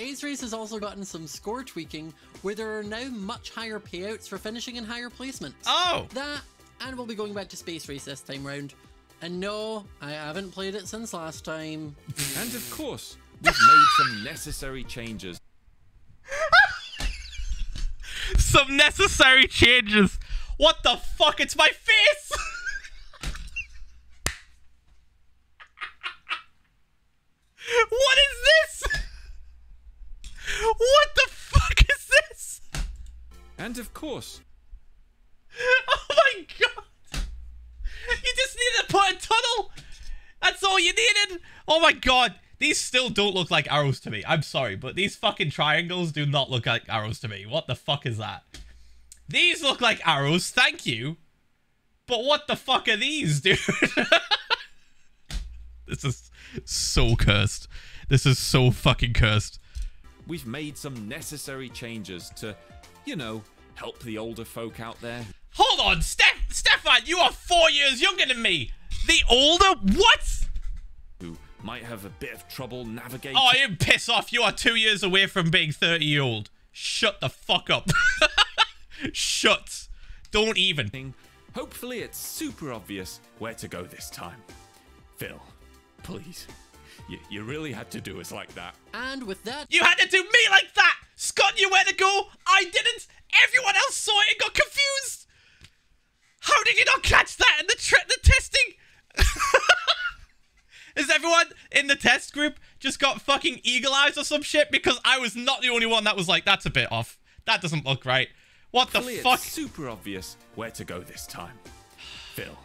Ace Race has also gotten some score tweaking, where there are now much higher payouts for finishing and higher placements. Oh! That, and we'll be going back to Space Race this time round. And no, I haven't played it since last time. And of course, we've made some necessary changes. Some necessary changes. What the fuck? It's my face! What is this? What the fuck is this? And of course. Oh my god! You just needed to put a tunnel! That's all you needed! Oh my god! These still don't look like arrows to me. I'm sorry, but these fucking triangles do not look like arrows to me. What the fuck is that? These look like arrows, thank you. But what the fuck are these, dude? This is so cursed. This is so fucking cursed. We've made some necessary changes to, you know, help the older folk out there. Hold on, Stefan, you are 4 years younger than me. The older? What? Who might have a bit of trouble navigating. Oh, you piss off. You are 2 years away from being 30-year-old. Shut the fuck up. Shut. Don't even. Hopefully it's super obvious where to go this time. Phil, please. You really had to do us like that. And with that... You had to do me like that! Scott knew where to go! I didn't! Everyone else saw it and got confused! How did you not catch that in the testing? Is everyone in the test group just got fucking eagle eyes or some shit? Because I was not the only one that was like, that's a bit off. That doesn't look right. What the fuck? It's super obvious where to go this time. Phil,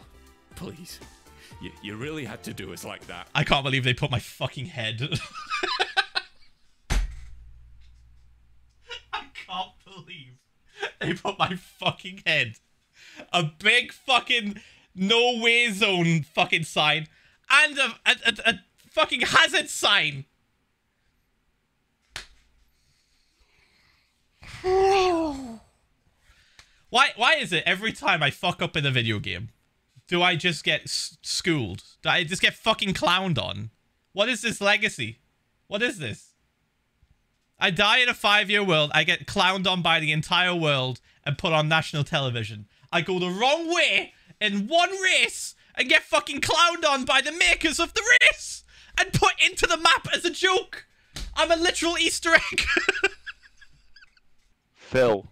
please. You really had to do us like that. I can't believe they put my fucking head. I can't believe they put my fucking head. A big fucking no way zone fucking sign. And a fucking hazard sign. Why is it every time I fuck up in a video game? Do I just get schooled? Do I just get fucking clowned on? What is this legacy? What is this? I die in a 5-year world. I get clowned on by the entire world and put on national television. I go the wrong way in one race and get fucking clowned on by the makers of the race and put into the map as a joke. I'm a literal Easter egg. Phil.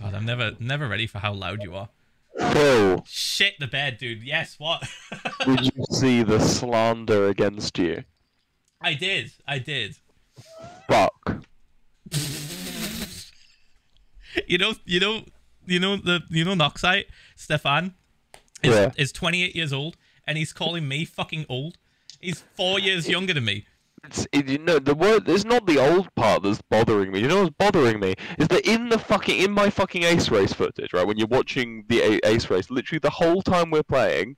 God, I'm never ready for how loud you are. Phil. Shit the bed, dude. Yes, what? Did you see the slander against you? I did. Fuck. you know Noxcrew, Stefan is, yeah. Is 28 years old and he's calling me fucking old. He's 4 years younger than me. You know, the word, it's not the old part that's bothering me. You know what's bothering me? Is that in my fucking Ace Race footage, right, when you're watching the Ace Race, literally the whole time we're playing,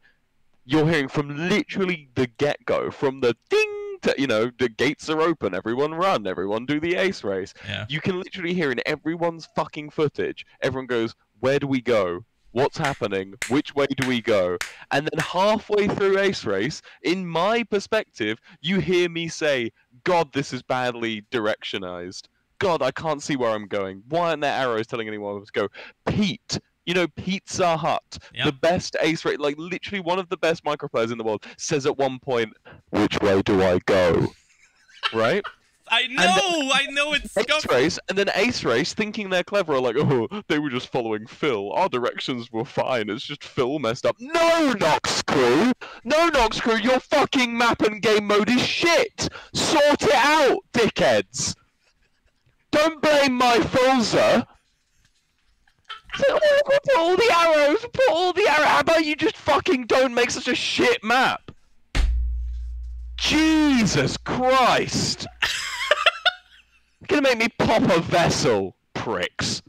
you're hearing from literally the get-go, from the ding to, you know, the gates are open, everyone run, everyone do the Ace Race. Yeah. You can literally hear in everyone's fucking footage, everyone goes, where do we go? What's happening? Which way do we go? And then halfway through Ace Race, in my perspective, you hear me say, God, this is badly directionized. God, I can't see where I'm going. Why aren't there arrows telling anyone where to go? Pete, you know, Pizza Hut, yep. The best Ace Race, like literally one of the best microplayers in the world, says at one point, which way do I go? Right? I know it's Ace Race, and then Ace Race, thinking they're clever, are like, oh, they were just following Phil. Our directions were fine. It's just Phil messed up. No, Noxcrew! No, Noxcrew, your fucking map and game mode is shit! Sort it out, dickheads! Don't blame my Philza! Put all the arrows! Put all the arrows! How about you just fucking don't make such a shit map? Jesus Christ! You're gonna make me pop a vessel, pricks.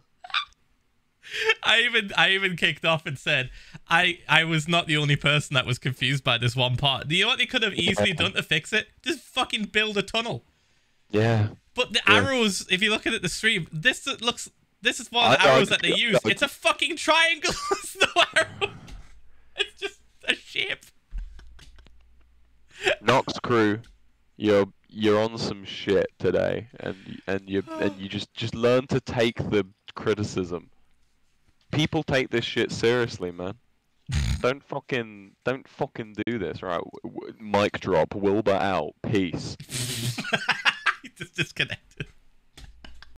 I even kicked off and said, I was not the only person that was confused by this one part. Do you know what they could have easily done to fix it? Just fucking build a tunnel. Yeah. But the arrows, if you look at it, the stream, this is one of the arrows that they use. It's a fucking triangle. It's no arrow. It's just a shape. Noxcrew, you're you're on some shit today, and you just learn to take the criticism. People take this shit seriously, man. Don't fucking do this, right? Mic drop. Wilbur out. Peace. Just disconnect.